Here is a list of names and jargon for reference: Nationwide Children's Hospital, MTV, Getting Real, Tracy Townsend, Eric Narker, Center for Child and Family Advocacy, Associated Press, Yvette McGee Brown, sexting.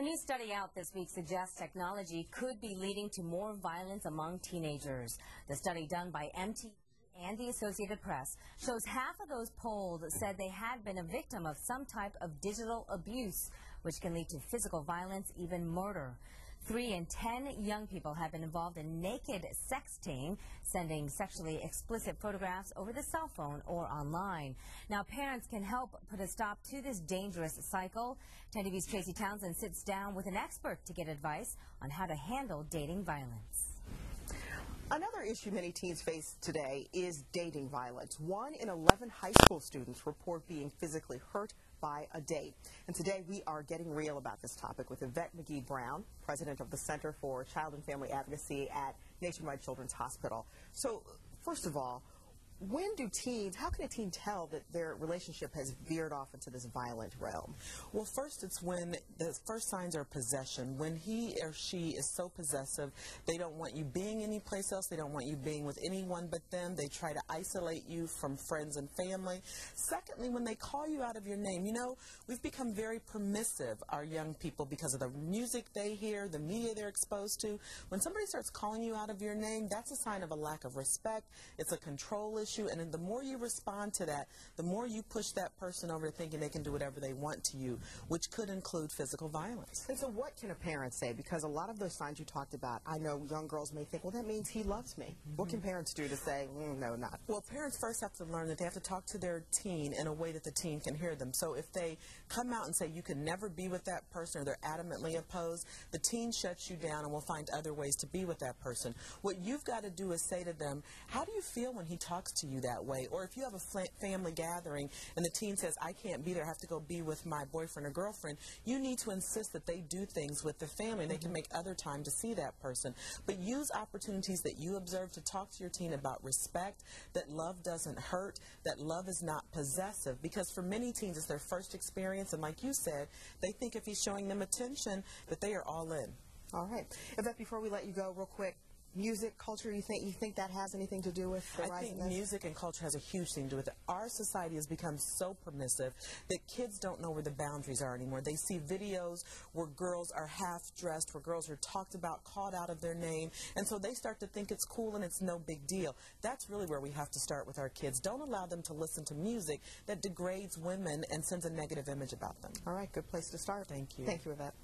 A new study out this week suggests technology could be leading to more violence among teenagers. The study done by MTV and the Associated Press shows half of those polled said they had been a victim of some type of digital abuse, which can lead to physical violence, even murder. 3 in 10 young people have been involved in naked sexting, sending sexually explicit photographs over the cell phone or online. Now, parents can help put a stop to this dangerous cycle. 10TV's Tracy Townsend sits down with an expert to get advice on how to handle dating violence. Another issue many teens face today is dating violence. 1 in 11 high school students report being physically hurt by a date. And today we are getting real about this topic with Yvette McGee Brown, president of the Center for Child and Family Advocacy at Nationwide Children's Hospital. So, first of all, how can a teen tell that their relationship has veered off into this violent realm? Well, first, it's when the first signs are possession. When he or she is so possessive, they don't want you being anyplace else. They don't want you being with anyone but them. They try to isolate you from friends and family. Secondly, when they call you out of your name. You know, we've become very permissive, our young people, because of the music they hear, the media they're exposed to. When somebody starts calling you out of your name, that's a sign of a lack of respect. It's a control issue. And then the more you respond to that, the more you push that person over to thinking they can do whatever they want to you, which could include physical violence. And so what can a parent say? Because a lot of those signs you talked about, I know young girls may think, well, that means he loves me. Mm-hmm. What can parents do to say, no, not? Well, parents first have to learn that they have to talk to their teen in a way that the teen can hear them. So if they come out and say you can never be with that person or they're adamantly opposed, the teen shuts you down and will find other ways to be with that person. What you've got to do is say to them, how do you feel when he talks to you that way? Or if you have a family gathering and the teen says, I can't be there, I have to go be with my boyfriend or girlfriend, you need to insist that they do things with the family. They can make other time to see that person. But use opportunities that you observe to talk to your teen about respect, that love doesn't hurt, that love is not possessive. Because for many teens, it's their first experience, and like you said, they think if he's showing them attention, that they are all in. All right. Yvette, before we let you go, real quick, music, culture, you think that has anything to do with the rise? I think music and culture has a huge thing to do with it. Our society has become so permissive that kids don't know where the boundaries are anymore. They see videos where girls are half-dressed, where girls are talked about, called out of their name, and so they start to think it's cool and it's no big deal. That's really where we have to start with our kids. Don't allow them to listen to music that degrades women and sends a negative image about them. All right, good place to start. Thank you. Thank you, Yvette.